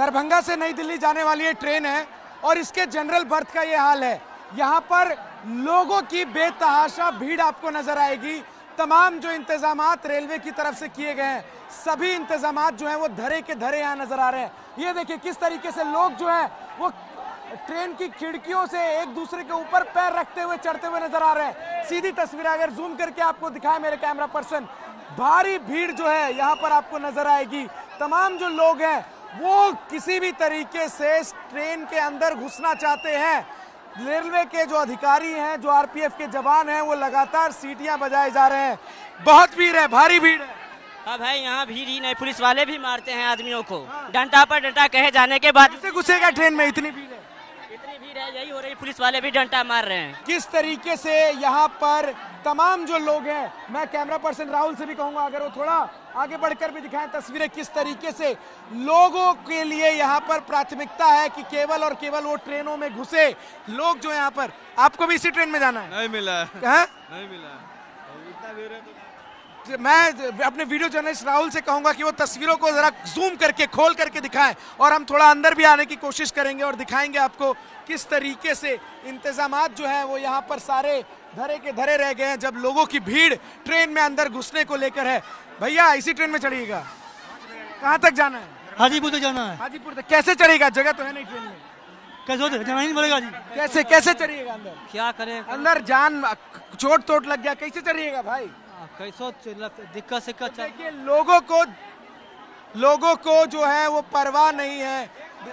दरभंगा से नई दिल्ली जाने वाली ये ट्रेन है और इसके जनरल बर्थ का ये हाल है। यहाँ पर लोगों की बेतहाशा भीड़ आपको नजर आएगी। तमाम जो इंतजामात रेलवे की तरफ से किए गए हैं, सभी इंतजामात जो हैं वो धरे के धरे यहाँ नजर आ रहे हैं। ये देखिए किस तरीके से लोग जो हैं वो ट्रेन की खिड़कियों से एक दूसरे के ऊपर पैर रखते हुए चढ़ते हुए नजर आ रहे हैं। सीधी तस्वीर अगर जूम करके आपको दिखाए मेरे कैमरा पर्सन, भारी भीड़ जो है यहाँ पर आपको नजर आएगी। तमाम जो लोग हैं वो किसी भी तरीके से ट्रेन के अंदर घुसना चाहते हैं। रेलवे के जो अधिकारी हैं, जो आरपीएफ के जवान हैं, वो लगातार सीटियां बजाए जा रहे हैं। बहुत भीड़ है, भारी भीड़ है। अब है यहाँ भीड़ ही नहीं, पुलिस वाले भी मारते हैं आदमियों को। डंडा पर डंडा कहे जाने के बाद से घुसेगा ट्रेन में। इतनी भीड़ है, इतनी भीड़ है, यही हो रही। पुलिस वाले भी डंडा मार रहे हैं। किस तरीके से यहाँ पर तमाम जो लोग हैं, मैं कैमरा पर्सन राहुल से भी कहूँगा अगर वो थोड़ा आगे बढ़कर भी दिखाएं तस्वीरें, किस तरीके से लोगों के लिए यहाँ पर प्राथमिकता है कि केवल और केवल वो ट्रेनों में घुसे। लोग जो यहाँ पर, आपको भी इसी ट्रेन में जाना है? नहीं मिला है, नहीं मिला है। मैं अपने वीडियो जर्नलिस्ट राहुल से कहूँगा कि वो तस्वीरों को जरा जूम करके खोल करके दिखाएं और हम थोड़ा अंदर भी आने की कोशिश करेंगे और दिखाएंगे आपको किस तरीके से इंतजामात जो है वो यहाँ पर सारे धरे के धरे रह गए हैं जब लोगों की भीड़ ट्रेन में अंदर घुसने को लेकर है। भैया इसी ट्रेन में चढ़िएगा? कहाँ तक जाना है? हाजीपुर तक जाना है। हाजीपुर तक कैसे चढ़ेगा? जगह तो है नहीं ट्रेन में। कैसे कैसे चढ़िएगा अंदर? क्या करें अंदर? जान चोट तोट लग गया, कैसे चढ़िएगा भाई? कैसो दिक्कत सिक्कत। देखिए लोगों को जो है वो परवाह नहीं है,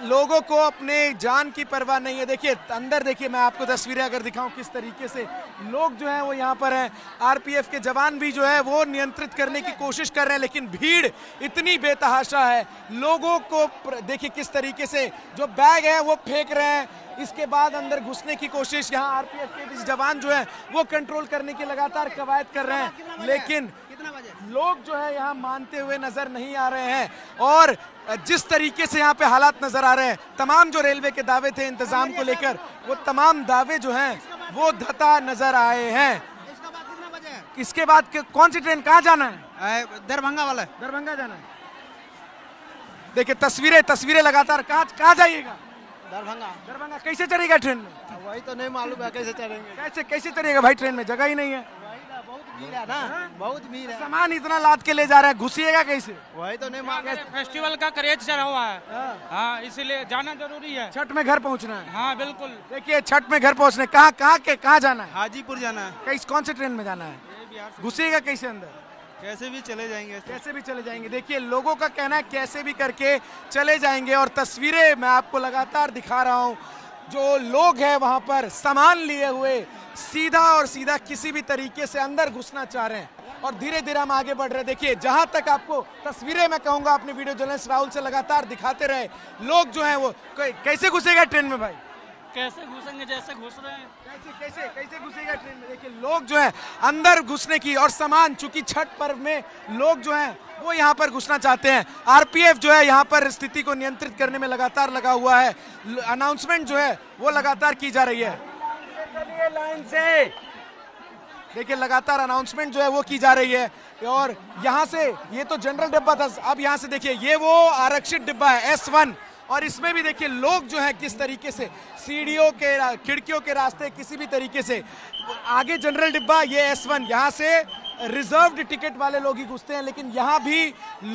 लोगों को अपने जान की परवाह नहीं है। देखिए अंदर, देखिए मैं आपको तस्वीरें अगर दिखाऊं किस तरीके से लोग जो हैं वो यहाँ पर हैं। आरपीएफ के जवान भी जो है वो नियंत्रित करने की कोशिश कर रहे हैं, लेकिन भीड़ इतनी बेतहाशा है। लोगों को देखिए किस तरीके से जो बैग है वो फेंक रहे हैं। इसके बाद अंदर घुसने की कोशिश यहाँ आरपीएफ के जवान जो है वो कंट्रोल करने की लगातार कवायद कर रहे हैं, लेकिन लोग जो है यहाँ मानते हुए नजर नहीं आ रहे हैं। और जिस तरीके से यहाँ पे हालात नजर आ रहे हैं, तमाम जो रेलवे के दावे थे इंतजाम को लेकर, वो तमाम दावे जो हैं वो धता नजर आए हैं। इसके बाद कौन सी ट्रेन, कहाँ जाना है? दरभंगा वाला है, दरभंगा जाना है। देखिए तस्वीरें लगातार। कहाँ जाइएगा? दरभंगा। दरभंगा कैसे चढ़ेगा ट्रेन में? वही तो नहीं मालूम है कैसे चढ़ेंगे। कैसे चढ़ेगा भाई ट्रेन में? जगह ही नहीं है, बहुत भीड़ है। सामान इतना लाद के ले जा रहा है, घुसिएगा कैसे? वही तो नहीं मालूम। फेस्टिवल का क्रेज चढ़ा हुआ है, हाँ, इसीलिए जाना जरूरी है। छठ में घर पहुँचना है। हाँ बिल्कुल। देखिए छठ में घर पहुँचने कहाँ जाना है? हाजीपुर जाना है। कौन से ट्रेन में जाना है? घुसिएगा कैसे अंदर? कैसे भी चले जाएंगे, कैसे भी चले जाएंगे। देखिए लोगों का कहना है कैसे भी करके चले जाएंगे। और तस्वीरें मैं आपको लगातार दिखा रहा हूँ, जो लोग हैं वहाँ पर सामान लिए हुए सीधा किसी भी तरीके से अंदर घुसना चाह रहे हैं और धीरे धीरे हम आगे बढ़ रहे हैं। देखिए जहाँ तक आपको तस्वीरें, मैं कहूँगा अपने वीडियो जर्नलिस्ट राहुल से लगातार दिखाते रहे, लोग जो हैं वो कैसे घुसेगा ट्रेन में भाई? कैसे घुसेंगे, जैसे घुस रहे हैं। कैसे घुसेगा ट्रेन में? देखिए लोग जो है अंदर घुसने की, और सामान, चूंकि छठ पर्व में लोग जो है वो यहाँ पर घुसना चाहते हैं। आरपीएफ जो है यहाँ पर स्थिति को नियंत्रित करने में लगातार लगा हुआ है। अनाउंसमेंट जो है वो लगातार की जा रही है। लाइन से देखिए लगातार अनाउंसमेंट जो है वो की जा रही है। और यहाँ से, ये तो जनरल डिब्बा था, अब यहाँ से देखिए ये वो आरक्षित डिब्बा है S1, और इसमें भी देखिए लोग जो है किस तरीके से सीढ़ियों के, खिड़कियों के रास्ते, किसी भी तरीके से आगे। जनरल डिब्बा ये S1, यहाँ से रिजर्व्ड टिकट वाले लोग ही घुसते हैं, लेकिन यहाँ भी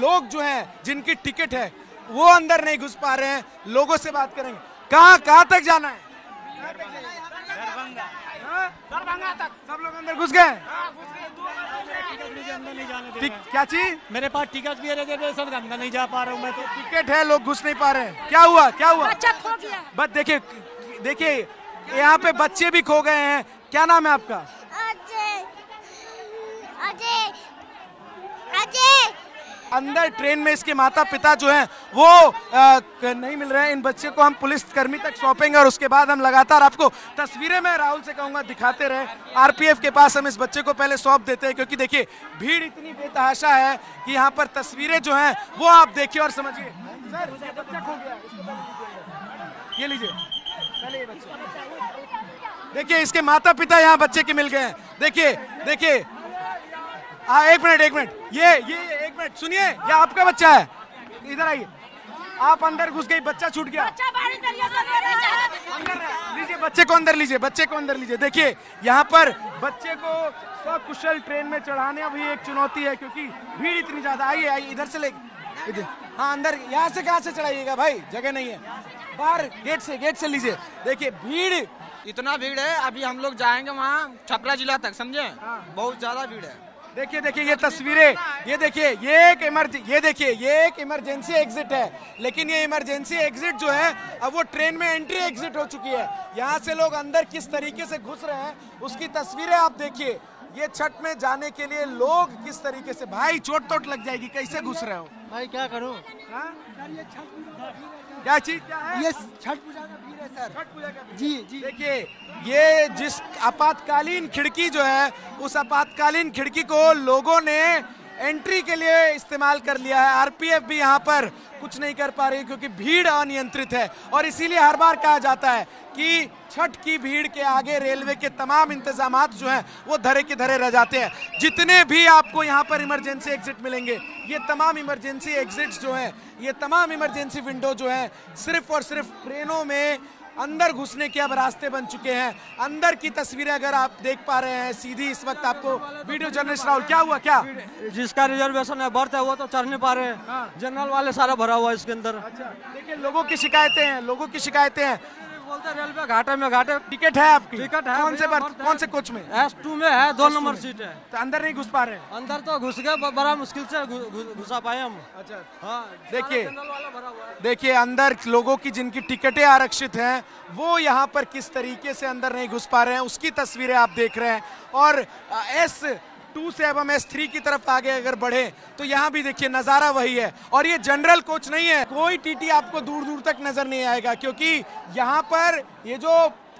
लोग जो हैं जिनकी टिकट है वो अंदर नहीं घुस पा रहे हैं। लोगों से बात करेंगे। कहाँ तक जाना है? दरभंगा तक। सब लोग अंदर घुस गए? क्या चीज? मेरे पास टिकट भी है, लेकिन अंदर नहीं जा पा रहा हूँ मैं। तो टिकट है, लोग घुस नहीं पा रहे हैं। क्या हुआ? बचत हो गया। बस देखिए यहाँ पे बच्चे भी खो गए हैं। क्या नाम है आपका? अजय। अंदर ट्रेन में इसके माता पिता जो हैं वो नहीं मिल रहे हैं। इन बच्चे को हम पुलिस कर्मी तक सौंपेंगे और उसके बाद हम लगातार आपको तस्वीरें, मैं राहुल से कहूँगा, दिखाते रहे। आरपीएफ के पास हम इस बच्चे को पहले सौंप देते हैं, क्योंकि देखिए भीड़ इतनी बेतहाशा है कि यहाँ पर तस्वीरें जो हैं वो आप देखिए और समझिए। सर बच्चा खो गया, ये लीजिए पहले ये बच्चा। देखिए इसके माता पिता यहाँ बच्चे के मिल गए हैं। देखिए एक मिनट, ये एक मिनट सुनिए, ये आपका बच्चा है, इधर आइए। आप अंदर घुस गई, बच्चा छूट गया। अंदर लीजिए, बच्चे को अंदर लीजिए, बच्चे को अंदर लीजिए। देखिए यहाँ पर बच्चे को स्वकुशल ट्रेन में चढ़ाने भी एक चुनौती है क्योंकि भीड़ इतनी ज्यादा। आइए आइए इधर से ले, इधर हाँ अंदर। यहाँ से कहाँ से चढ़ाइएगा भाई, जगह नहीं है। बाहर गेट से लीजिए। देखिए भीड़, इतना भीड़ है। अभी हम लोग जाएंगे वहाँ छपरा जिला तक, समझे। बहुत ज्यादा भीड़ है। देखिए देखिए ये तस्वीरें, ये देखिए ये एक इमरजेंसी एग्जिट है, लेकिन ये इमरजेंसी एग्जिट जो है अब वो ट्रेन में एंट्री एग्जिट हो चुकी है। यहाँ से लोग अंदर किस तरीके से घुस रहे हैं उसकी तस्वीरें आप देखिए। ये छठ में जाने के लिए लोग किस तरीके से, भाई चोट तोट लग जाएगी, कैसे घुस रहे हो भाई, क्या करूँ। क्या चीज क्या है, ये छठ पूजा का भीड़ है सर, छठ पूजा का। जी जी देखिए ये जिस आपातकालीन खिड़की जो है उस आपातकालीन खिड़की को लोगों ने एंट्री के लिए इस्तेमाल कर लिया है। आरपीएफ भी यहाँ पर कुछ नहीं कर पा रही क्योंकि भीड़ अनियंत्रित है। और इसीलिए हर बार कहा जाता है कि छठ की भीड़ के आगे रेलवे के तमाम इंतजामात जो हैं वो धरे के धरे रह जाते हैं। जितने भी आपको यहाँ पर इमरजेंसी एग्जिट मिलेंगे, ये तमाम इमरजेंसी एग्जिट्स जो हैं, ये तमाम इमरजेंसी विंडो जो हैं सिर्फ और सिर्फ ट्रेनों में अंदर घुसने के अब रास्ते बन चुके हैं। अंदर की तस्वीरें अगर आप देख पा रहे हैं सीधी इस वक्त आपको वीडियो जर्नलिस्ट राहुल। क्या हुआ, क्या जिसका रिजर्वेशन है बर्थ है वो तो चढ़ नहीं पा रहे हैं, जनरल वाले सारा भरा हुआ है इसके अंदर। अच्छा देखिए लोगों की शिकायतें हैं, लोगों की शिकायतें हैं, बोलते हैं रेलवे घाटे में घाटे। टिकट है आपकी, टिकट है कौन से बर्थ, कौन से कोच में, S2 में है, 2 नंबर सीट है। तो अंदर नहीं घुस पा रहे हैं। अंदर तो घुस गए, बड़ा मुश्किल से घुसा पाए हम। अच्छा हाँ देखिए देखिए अंदर लोगों की जिनकी टिकटें आरक्षित हैं वो यहाँ पर किस तरीके से अंदर नहीं घुस पा रहे हैं उसकी तस्वीरें आप देख रहे हैं। और S2 से अब हम S3 की तरफ आगे अगर बढ़े तो यहाँ भी देखिए नज़ारा वही है। और ये जनरल कोच नहीं है, कोई टीटी आपको दूर दूर तक नजर नहीं आएगा क्योंकि यहाँ पर ये जो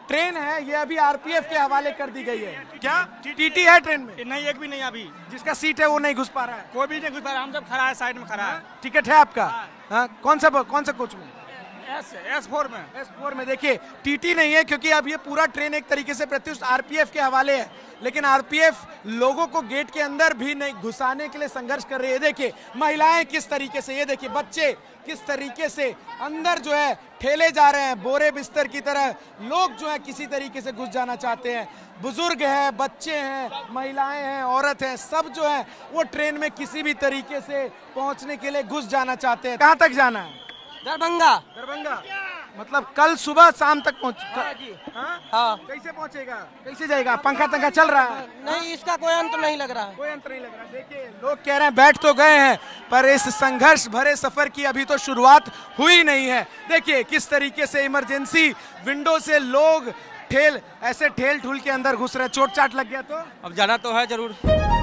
ट्रेन है ये अभी आरपीएफ के हवाले कर दी गई है। क्या टीटी है ट्रेन में? नहीं, एक भी नहीं। अभी जिसका सीट है वो नहीं घुस पा रहा है, कोई भी नहीं घुस पा रहा है। हम सब खड़ा है, साइड में खड़ा है। टिकट है आपका हाँ, कौन सा कोच में? S4 में। देखिए टीटी नहीं है क्योंकि अब ये पूरा ट्रेन एक तरीके से प्रत्युत आरपीएफ के हवाले है, लेकिन आरपीएफ लोगों को गेट के अंदर भी नहीं घुसाने के लिए संघर्ष कर रही है। देखिए महिलाएं किस तरीके से, ये देखिए बच्चे किस तरीके से अंदर जो है ठेले जा रहे हैं, बोरे बिस्तर की तरह लोग जो है किसी तरीके से घुस जाना चाहते हैं। बुजुर्ग हैं, बच्चे हैं, महिलाएं हैं, औरत हैं, सब जो है वो ट्रेन में किसी भी तरीके से पहुंचने के लिए घुस जाना चाहते हैं। कहाँ तक जाना है? दरभंगा मतलब कल सुबह शाम तक पहुँच। हाँ कैसे पहुँचेगा, कैसे जाएगा? पंखा तंखा चल रहा है नहीं, इसका कोई अंत नहीं लग रहा है, कोई अंत नहीं लग रहा। देखिए लोग कह रहे हैं बैठ तो गए हैं पर इस संघर्ष भरे सफर की अभी तो शुरुआत हुई नहीं है। देखिए किस तरीके से इमरजेंसी विंडो से लोग ठेल ठुल के अंदर घुस रहे। चोट चाट लग गया तो अब जाना तो है जरूर।